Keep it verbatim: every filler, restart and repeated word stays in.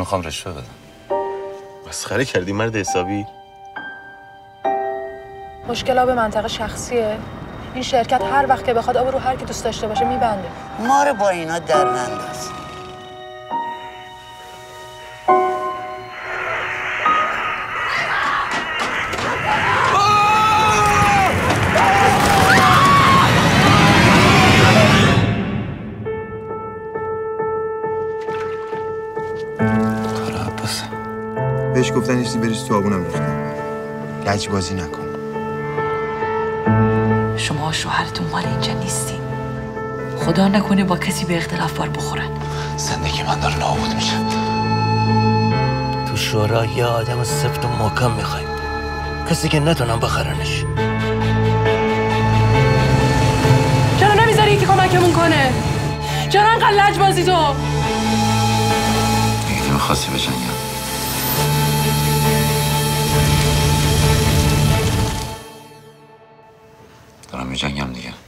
میخوام رشوه بدم. مسخره کردی مرد حسابی؟ مشکل آب منطقه شخصیه. این شرکت هر وقت که بخواد آب رو هر کی دوست داشته باشه میبنده. ما رو با اینا در ننداز. بهش گفتن هیچی بریز تو آبونم ریختن. لجبازی نکن. شما و شوهرتون مال اینجا نیستین. خدا نکنه با کسی به اختلاف بار بخورن. زندگی من داره نابود میشه. تو شورا یه آدم سفت و محکم میخوایم. کسی که نتونم بخرنش. چرا نمیذاری یکی کمکمون کنه؟ چرا انقدر لجبازی تو؟ یکی که میخواستی بجنگم. دارم می‌جنگم دیگه.